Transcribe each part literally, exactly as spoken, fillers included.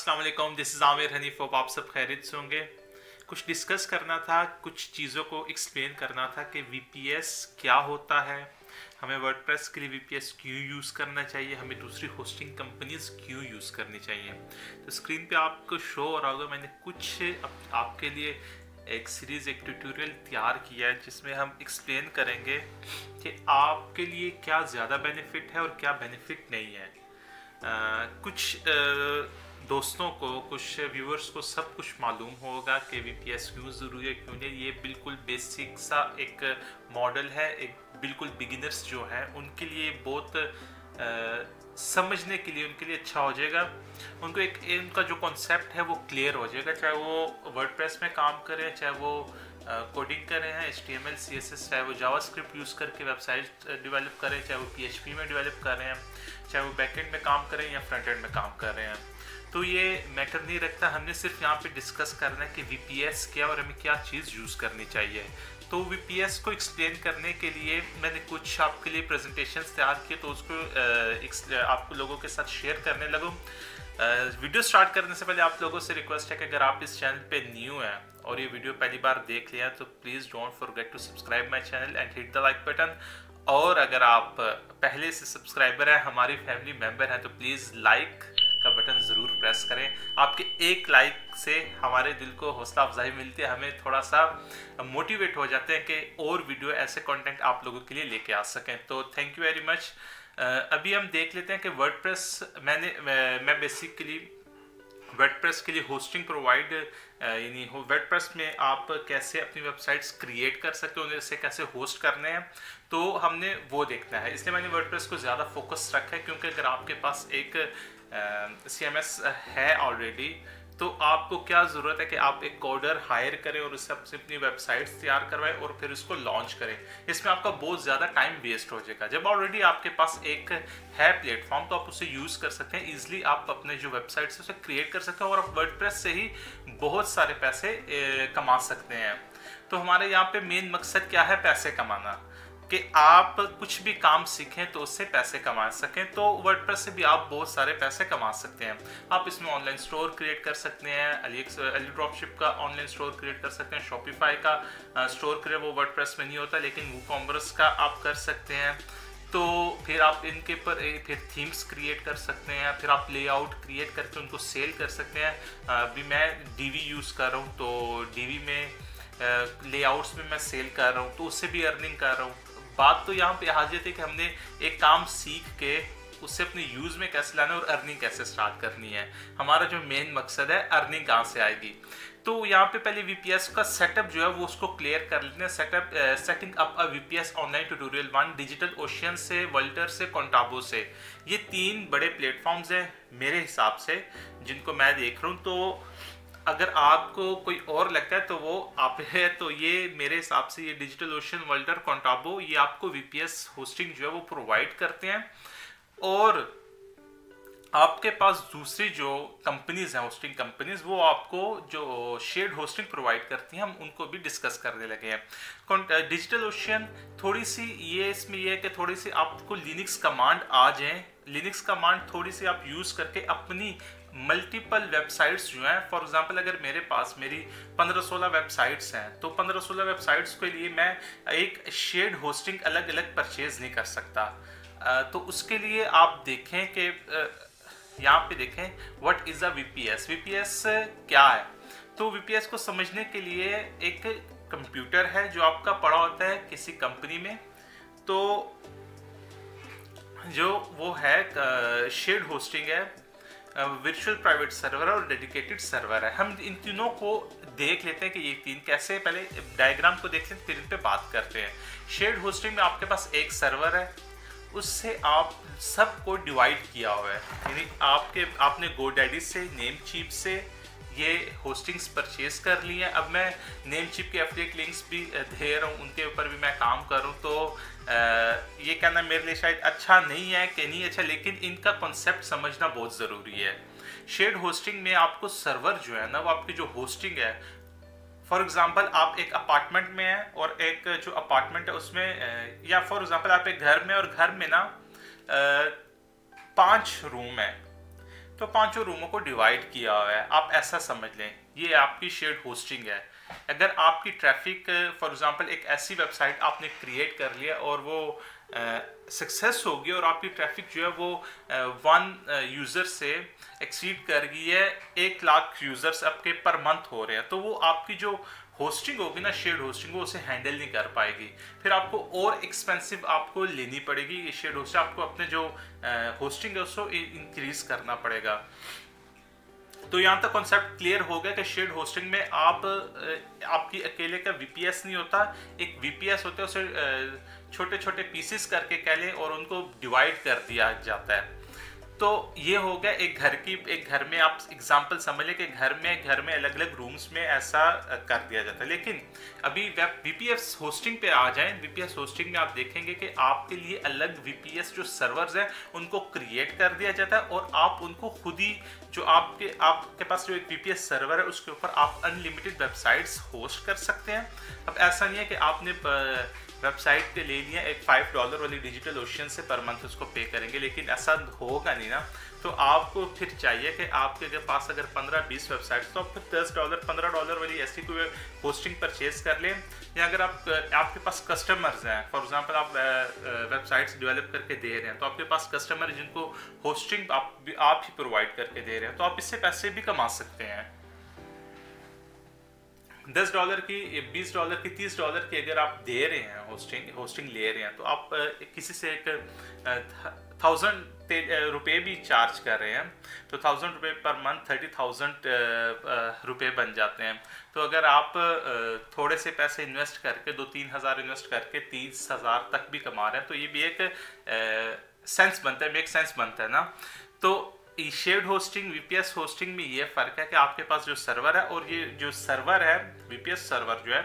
अस्सलाम वालेकुम, this is Aamir Hanif. आप सब खैरियत से होंगे। कुछ डिस्कस करना था, कुछ चीज़ों को एक्सप्लेन करना था कि वी पी एस क्या होता है, हमें वर्डप्रेस के लिए वी पी एस क्यों यूज़ करना चाहिए, हमें दूसरी होस्टिंग कंपनीज़ क्यों यूज़ करनी चाहिए। तो स्क्रीन पे आपको शो हो रहा होगा, मैंने कुछ आपके लिए एक सीरीज़ एक ट्यूटोरियल तैयार किया है जिसमें हम एक्सप्लेन करेंगे कि आपके लिए क्या ज़्यादा बेनिफिट है और क्या बेनिफिट नहीं है। आ, कुछ आ, दोस्तों को, कुछ व्यूअर्स को सब कुछ मालूम होगा कि वी पी एस क्यों ज़रूरी है, क्यों नहीं। ये बिल्कुल बेसिक सा एक मॉडल है, एक बिल्कुल बिगिनर्स जो हैं उनके लिए बहुत आ, समझने के लिए उनके लिए अच्छा हो जाएगा। उनको एक उनका जो कॉन्सेप्ट है वो क्लियर हो जाएगा, चाहे वो वर्डप्रेस में काम करें, चाहे वो कोडिंग करें हैं H T M L C S S, चाहे वो जावास्क्रिप्ट यूज़ करके वेबसाइट डेवलप करें, चाहे वो पी एच पी में डेवलप कर रहे हैं, चाहे वो बैकएंड में काम करें या फ्रंट एंड में काम कर रहे हैं, तो ये मैटर नहीं रखता। हमने सिर्फ यहाँ पे डिस्कस करना है कि वी पी एस क्या और हमें क्या चीज़ यूज़ करनी चाहिए। तो वी पी एस को एक्सप्लेन करने के लिए मैंने कुछ आपके लिए प्रेजेंटेशंस तैयार किए, तो उसको आप लोगों के साथ शेयर करने लगूँ। वीडियो स्टार्ट करने से पहले आप लोगों से रिक्वेस्ट है कि अगर आप इस चैनल पे न्यू हैं और ये वीडियो पहली बार देख लिया तो please don't forget to subscribe my channel and hit the like button. और अगर आप पहले से सब्सक्राइबर हैं, हमारी फैमिली मेंबर हैं, तो प्लीज़ लाइक का बटन ज़रूर प्रेस करें। आपके एक लाइक से हमारे दिल को हौसला अफजाई मिलती है, हमें थोड़ा सा मोटिवेट हो जाते हैं कि और वीडियो ऐसे कॉन्टेंट आप लोगों के लिए लेके आ सकें। तो थैंक यू वेरी मच। अभी हम देख लेते हैं कि वर्डप्रेस मैंने मैं, मैं बेसिकली वर्डप्रेस के लिए होस्टिंग प्रोवाइड यानी हो वर्डप्रेस में आप कैसे अपनी वेबसाइट्स क्रिएट कर सकते हो, उनसे कैसे होस्ट करने हैं, तो हमने वो देखना है। इसलिए मैंने वर्डप्रेस को ज़्यादा फोकस रखा है, क्योंकि अगर आपके पास एक सी एम एस है ऑलरेडी तो आपको क्या ज़रूरत है कि आप एक कोडर हायर करें और उससे अपनी वेबसाइट्स तैयार करवाएं और फिर उसको लॉन्च करें। इसमें आपका बहुत ज़्यादा टाइम वेस्ट हो जाएगा। जब ऑलरेडी आपके पास एक है प्लेटफॉर्म तो आप उसे यूज़ कर सकते हैं, ईजिली आप अपने जो वेबसाइट्स है उसे क्रिएट कर सकते हैं और आप वर्डप्रेस से ही बहुत सारे पैसे कमा सकते हैं। तो हमारे यहाँ पर मेन मकसद क्या है? पैसे कमाना, कि आप कुछ भी काम सीखें तो उससे पैसे कमा सकें। तो वर्डप्रेस से भी आप बहुत सारे पैसे कमा सकते हैं। आप इसमें ऑनलाइन स्टोर क्रिएट कर सकते हैं, अली ड्रॉपशिप का ऑनलाइन स्टोर क्रिएट कर सकते हैं, शॉपिफाई का स्टोर क्रिएट, वो वर्डप्रेस में नहीं होता लेकिन वूकॉमर्स का आप कर सकते हैं। तो फिर आप इनके पर फिर थीम्स क्रिएट कर सकते हैं, फिर आप लेआउट क्रिएट करके उनको सेल कर सकते हैं। अभी मैं डीवी यूज़ कर रहा हूँ, तो डीवी में लेआउट्स में मैं सेल कर रहा हूँ तो उससे भी अर्निंग कर रहा हूँ। बात तो यहाँ पे हाजिर है कि हमने एक काम सीख के उससे अपने यूज़ में कैसे लाना है और अर्निंग कैसे स्टार्ट करनी है। हमारा जो मेन मकसद है अर्निंग कहाँ से आएगी। तो यहाँ पे पहले वी पी एस का सेटअप जो है वो उसको क्लियर कर लेते हैं। Setup setting up uh V P S online tutorial one, Digital Ocean से, वल्टर से, कॉन्टाबो से, ये तीन बड़े प्लेटफॉर्म्स हैं मेरे हिसाब से जिनको मैं देख रहा हूँ। तो अगर आपको कोई और लगता है तो वो आप है, तो ये मेरे हिसाब से ये डिजिटल ओशन, वर्ल्डर, कॉन्टाबो, ये आपको वी पी एस होस्टिंग जो है वो प्रोवाइड करते हैं। और आपके पास दूसरी जो कंपनीज़ हैं होस्टिंग कंपनीज़, वो आपको जो शेयर्ड होस्टिंग प्रोवाइड करती हैं, हम उनको भी डिस्कस करने लगे हैं। डिजिटल ओशन थोड़ी सी ये इसमें यह है कि थोड़ी सी आपको लिनक्स कमांड आ जाए, लिनक्स कमांड थोड़ी सी आप यूज़ करके अपनी मल्टीपल वेबसाइट्स जो हैं, फॉर एग्जांपल अगर मेरे पास मेरी पंद्रह सोलह वेबसाइट्स हैं तो पंद्रह सोलह वेबसाइट्स के लिए मैं एक शेयर्ड होस्टिंग अलग अलग परचेज़ नहीं कर सकता। तो उसके लिए आप देखें कि यहाँ पे देखें what is a V P S, V P S क्या है। तो वी पी एस को समझने के लिए एक कंप्यूटर है जो आपका पड़ा होता है किसी कंपनी में, तो जो वो है शेयर्ड होस्टिंग है, वर्चुअल प्राइवेट सर्वर और डेडिकेटेड सर्वर है। हम इन तीनों को देख लेते हैं कि ये तीन कैसे, पहले डायग्राम को देख लेते हैं फिर इन पे बात करते हैं। शेयर्ड होस्टिंग में आपके पास एक सर्वर है, उससे आप सबको डिवाइड किया हुआ है, यानी आपके आपने गोडैडी से, नेमचीप से ये होस्टिंग्स परचेज कर ली है। अब मैं नेमचीप के एफिलिएट लिंक्स भी दे रहा हूँ, उनके ऊपर भी मैं काम कर रहा हूँ, तो आ, ये कहना मेरे लिए शायद अच्छा नहीं है कि नहीं अच्छा, लेकिन इनका कॉन्सेप्ट समझना बहुत ज़रूरी है। शेयर्ड होस्टिंग में आपको सर्वर जो है ना, वो आपकी जो होस्टिंग है, फॉर एग्ज़ाम्पल आप एक अपार्टमेंट में हैं और एक जो अपार्टमेंट है उसमें, या फॉर एग्ज़ाम्पल आप एक घर में और घर में ना पाँच रूम हैं, तो पांचों रूमों को डिवाइड किया हुआ है। आप ऐसा समझ लें ये आपकी शेयर्ड होस्टिंग है। अगर आपकी ट्रैफिक फॉर एग्जांपल एक ऐसी वेबसाइट आपने क्रिएट कर लिया और वो सक्सेस हो गई और आपकी ट्रैफिक जो है वो वन यूज़र से एक्सीड कर गई है, एक लाख यूज़र्स आपके पर मंथ हो रहे हैं, तो वो आपकी जो होस्टिंग होगी ना शेयर्ड होस्टिंग वो उसे हैंडल नहीं कर पाएगी। फिर आपको और एक्सपेंसिव आपको लेनी पड़ेगी ये शेयर्ड होस्टिंग, आपको अपने जो होस्टिंग है उसको इंक्रीज करना पड़ेगा। तो यहाँ तक कॉन्सेप्ट क्लियर हो गया कि शेयर्ड होस्टिंग में आप आपकी अकेले का वीपीएस नहीं होता, एक वीपीएस होता है उसे छोटे छोटे पीसेस करके कह लें और उनको डिवाइड कर दिया जाता है। तो ये हो गया एक घर की, एक घर में आप एग्जांपल समझ लें कि घर में घर में अलग अलग रूम्स में ऐसा कर दिया जाता है। लेकिन अभी वेब वीपीएस होस्टिंग पे आ जाएं, वीपीएस होस्टिंग में आप देखेंगे कि आपके लिए अलग वीपीएस जो सर्वर्स हैं उनको क्रिएट कर दिया जाता है और आप उनको खुद ही जो आपके आपके पास जो एक वीपीएस सर्वर है उसके ऊपर आप अनलिमिटेड वेबसाइट्स होस्ट कर सकते हैं। अब ऐसा नहीं है कि आपने वेबसाइट पे ले लिया एक फाइव डॉलर वाली डिजिटल ओशियन से पर मंथ उसको पे करेंगे, लेकिन ऐसा होगा नहीं ना। तो आपको फिर चाहिए कि आपके अगर पास अगर पंद्रह बीस वेबसाइट तो आप फिर दस डॉलर पंद्रह डॉलर वाली ऐसी कोई होस्टिंग परचेज कर लें, या अगर आप आपके पास कस्टमर्स हैं फॉर एग्जांपल आप वेबसाइट्स डेवलप करके दे रहे हैं तो आपके पास कस्टमर जिनको होस्टिंग आप आप ही प्रोवाइड करके दे रहे हैं तो आप इससे पैसे भी कमा सकते हैं। दस डॉलर की बीस डॉलर की तीस डॉलर की अगर आप दे रहे हैं होस्टिंग होस्टिंग ले रहे हैं तो आप किसी से एक थाउजेंड रुपये भी चार्ज कर रहे हैं तो थाउजेंड रुपये पर मंथ थर्टी थाउजेंड रुपये बन जाते हैं। तो अगर आप थोड़े से पैसे इन्वेस्ट करके दो तीन हज़ार इन्वेस्ट करके तीस हज़ार तक भी कमा रहे हैं तो ये भी एक सेंस बनता है, मेक सेंस बनता है ना। तो शेयर्ड होस्टिंग वीपीएस होस्टिंग में ये फ़र्क है कि आपके पास जो सर्वर है और ये जो सर्वर है वीपीएस सर्वर जो है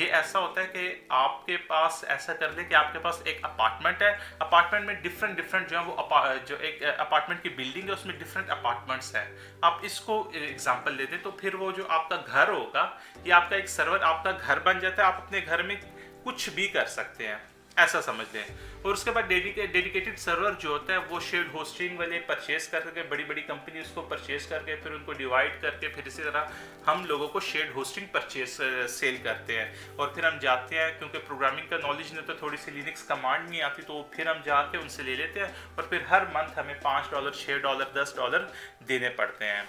ये ऐसा होता है कि आपके पास ऐसा कर ले कि आपके पास एक अपार्टमेंट है, अपार्टमेंट में डिफरेंट डिफरेंट जो है वो जो एक अपार्टमेंट की बिल्डिंग है उसमें डिफरेंट अपार्टमेंट्स हैं, आप इसको एग्जाम्पल ले दें। तो फिर वो जो आपका घर होगा ये आपका एक सर्वर आपका घर बन जाता है, आप अपने घर में कुछ भी कर सकते हैं ऐसा समझ लें। और उसके बाद डेडिकेटेड सर्वर जो होता है वो शेयर्ड होस्टिंग वाले परचेज करके बड़ी बड़ी कंपनी उसको परचेज करके फिर उनको डिवाइड करके फिर इसी तरह हम लोगों को शेयर्ड होस्टिंग परचेज सेल करते हैं। और फिर हम जाते हैं क्योंकि प्रोग्रामिंग का नॉलेज नहीं होता, थोड़ी सी लिनक्स कमांड नहीं आती, तो फिर हम जाके उनसे ले लेते हैं और फिर हर मंथ हमें पाँच डॉलर छः डॉलर दस डॉलर देने पड़ते हैं।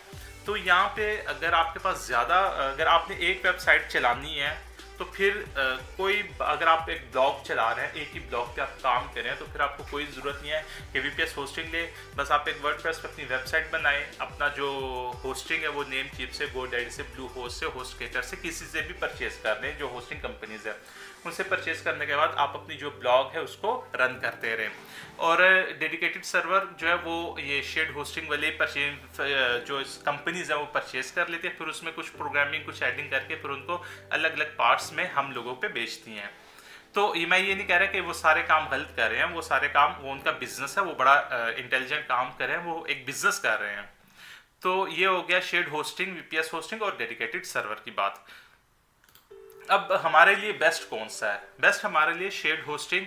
तो यहाँ पर अगर आपके पास ज़्यादा अगर आपने एक वेबसाइट चलानी है तो फिर आ, कोई अगर आप एक ब्लॉग चला रहे हैं एक ही ब्लॉग पे आप काम कर रहे हैं तो फिर आपको कोई ज़रूरत नहीं है कि वीपीएस होस्टिंग ले, बस आप एक वर्डप्रेस पे अपनी वेबसाइट बनाएं, अपना जो होस्टिंग है वो नेमचीप से गोडैडी से ब्लूहोस्ट से होस्टगेटर से किसी से भी परचेज कर लें जो होस्टिंग कंपनीज है उनसे परचेज करने के बाद आप अपनी जो ब्लॉग है उसको रन करते रहें। और डेडिकेटेड सर्वर जो है वो ये शेयर्ड होस्टिंग वाले परचेज जो कंपनीज हैं वो परचेज कर लेते हैं, फिर उसमें कुछ प्रोग्रामिंग कुछ एडिंग करके फिर उनको अलग अलग पार्ट्स में हम लोगों पे बेचती हैं। तो मैं ये नहीं कह रहा कि वो सारे काम गलत कर रहे हैं, वो सारे काम वो उनका बिजनेस है, वो बड़ा इंटेलिजेंट काम कर रहे हैं, वो एक बिजनेस कर रहे हैं। तो ये हो गया शेयर्ड होस्टिंग वीपीएस होस्टिंग और डेडिकेटेड सर्वर की बात। अब हमारे लिए बेस्ट कौन सा है? बेस्ट हमारे लिए shared hosting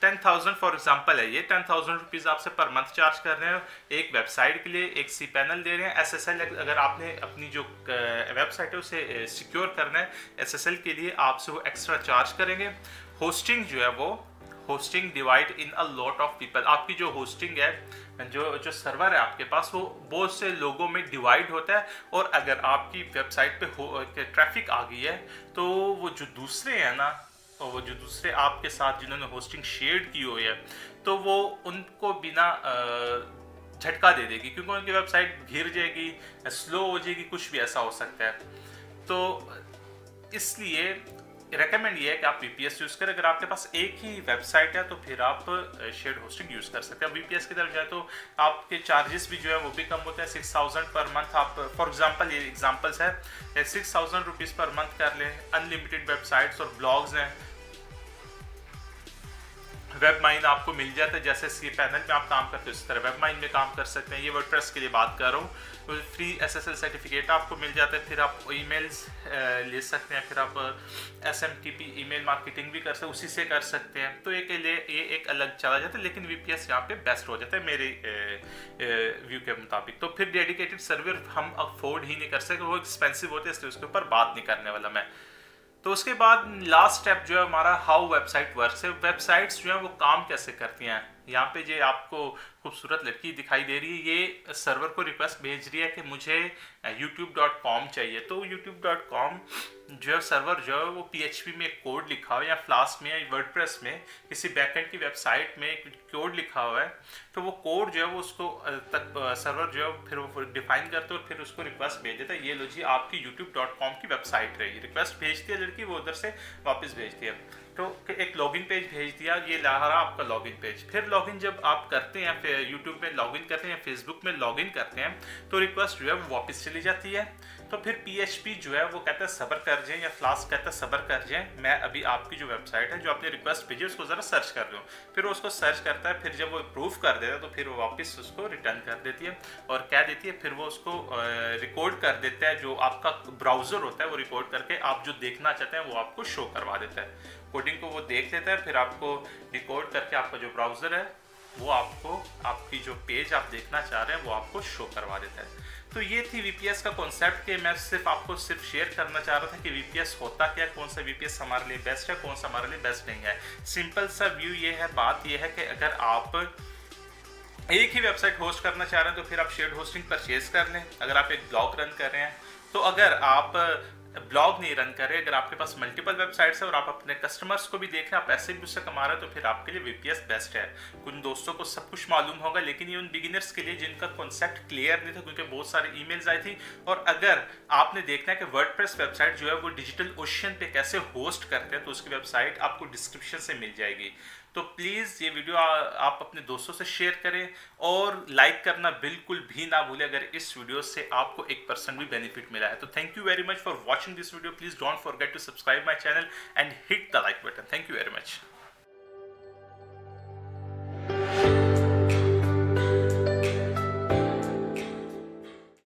ten thousand for example है, ये टेन थाउजेंड रुपीज़ आपसे पर मंथ चार्ज कर रहे हैं एक वेबसाइट के लिए, एक सी पैनल दे रहे हैं, एस एस एल अगर आपने अपनी जो वेबसाइट है उसे सिक्योर करना है एस एस एल के लिए आपसे वो एक्स्ट्रा चार्ज करेंगे। होस्टिंग जो है वो hosting divide in a lot of people, आपकी जो होस्टिंग है जो जो सर्वर है आपके पास वो बहुत से लोगों में डिवाइड होता है और अगर आपकी वेबसाइट पे ट्रैफिक आ गई है तो वो जो दूसरे हैं ना और वो जो दूसरे आपके साथ जिन्होंने होस्टिंग शेयर की हुई है तो वो उनको बिना झटका दे देगी क्योंकि उनकी वेबसाइट गिर जाएगी, स्लो हो जाएगी, कुछ भी ऐसा हो सकता है। तो इसलिए रेकमेंड ये है कि आप वीपीएस यूज़ करें। अगर आपके पास एक ही वेबसाइट है तो फिर आप शेयर्ड होस्टिंग यूज़ कर सकते हैं। वीपीएस की तरफ जाए तो आपके चार्जेस भी जो है वो भी कम होते हैं, सिक्स थाउजेंड पर मंथ आप फॉर एग्जांपल ये एग्जांपल्स है six thousand rupees per month कर लें, अनलिमिटेड वेबसाइट्स और ब्लॉग्स हैं वेबमाइन आपको मिल जाता है, जैसे cPanel में आप काम करते हो उस तरह वेबमाइन में काम कर सकते हैं। ये वर्डप्रेस के लिए बात कर रहा हूँ। फ्री एसएसएल सर्टिफिकेट आपको मिल जाता है, फिर आप ईमेल्स ले सकते हैं, फिर आप एसएमटीपी ईमेल मार्केटिंग भी कर सकते हैं, उसी से कर सकते हैं। तो एक लिए ये एक अलग चला जाता है, लेकिन वीपीएस यहाँ पे बेस्ट हो जाता है मेरे व्यू के मुताबिक। तो फिर डेडिकेटेड सर्वर हम अफोर्ड ही नहीं कर सकते, वो एक्सपेंसिव होते हैं, इसलिए उसके ऊपर बात नहीं करने वाला मैं। तो उसके बाद लास्ट स्टेप जो है हमारा हाउ वेबसाइट वर्क्स है, वेबसाइट्स जो है वो काम कैसे करती हैं। यहाँ पे जो आपको खूबसूरत लड़की दिखाई दे रही है, ये सर्वर को रिक्वेस्ट भेज रही है कि मुझे यूट्यूब डॉट कॉम चाहिए। तो यूट्यूब डॉट कॉम जो है सर्वर जो है वो पीएचपी में एक कोड लिखा हुआ है या फ्लास्क में या वर्डप्रेस में किसी बैकएंड की वेबसाइट में एक कोड लिखा हुआ है। तो वो कोड जो है वो उसको तक सर्वर जो है फिर वो डिफाइन करते और फिर उसको रिक्वेस्ट भेज देता है, ये लो जी आपकी यूट्यूब डॉट कॉम की वेबसाइट रहेगी। रिक्वेस्ट भेजती है लड़की, वो उधर से वापस भेजती है। तो एक लॉगिन पेज भेज दिया, ये रहा आपका लॉगिन पेज। फिर लॉगिन जब आप करते हैं, फिर यूट्यूब में लॉगिन करते हैं, फेसबुक में लॉगिन करते हैं, तो रिक्वेस्ट जो है वो वापस चली जाती है। तो फिर पीएचपी जो है वो कहता है सब्र कर जाए, या फ्लास्क कहता है सब्र कर जाए, मैं अभी आपकी जो वेबसाइट है जो आपने रिक्वेस्ट भेजी उसको ज़रा सर्च कर दूँ। फिर उसको सर्च करता है, फिर जब वो अप्रूव कर देता है तो फिर वो वापस उसको रिटर्न कर देती है और कह देती है, फिर वो उसको रिकॉर्ड कर देता है, जो आपका ब्राउज़र होता है वो रिकॉर्ड करके आप जो देखना चाहते हैं वो आपको शो करवा देता है। कोडिंग को वो देख लेता है, फिर आपको डिकोड करके आपका जो ब्राउज़र है वो आपको आपकी जो पेज आप देखना चाह रहे हैं वो आपको शो करवा देता है। तो ये थी वीपीएस का कॉन्सेप्ट के मैं सिर्फ आपको सिर्फ शेयर करना चाह रहा था कि वीपीएस होता क्या, कौन सा वीपीएस हमारे लिए बेस्ट है, कौन सा हमारे लिए बेस्ट नहीं है। सिंपल सा व्यू ये है, बात ये है कि अगर आप एक ही वेबसाइट होस्ट करना चाह रहे हैं तो फिर आप शेयर्ड होस्टिंग परचेज कर लें। अगर आप एक ब्लॉग रन कर रहे हैं, तो अगर आप ब्लॉग नहीं रन करें, अगर आपके पास मल्टीपल वेबसाइट्स है और आप अपने कस्टमर्स को भी देख रहे हैं, आप पैसे भी उससे कमा रहे हैं, तो फिर आपके लिए वीपीएस बेस्ट है। उन दोस्तों को सब कुछ मालूम होगा, लेकिन ये उन बिगिनर्स के लिए जिनका कॉन्सेप्ट क्लियर नहीं था, क्योंकि बहुत सारे ईमेल्स आई थी। और अगर आपने देखना है कि वर्डप्रेस वेबसाइट जो है वो डिजिटल ओशियन पे कैसे होस्ट करते हैं, तो उसकी वेबसाइट आपको डिस्क्रिप्शन से मिल जाएगी। तो प्लीज़ ये वीडियो आ, आप अपने दोस्तों से शेयर करें और लाइक करना बिल्कुल भी ना भूलें अगर इस वीडियो से आपको एक परसेंट भी बेनिफिट मिला है। तो thank you very much for watching this video. Please don't forget to subscribe my channel and hit the like button. Thank you very much.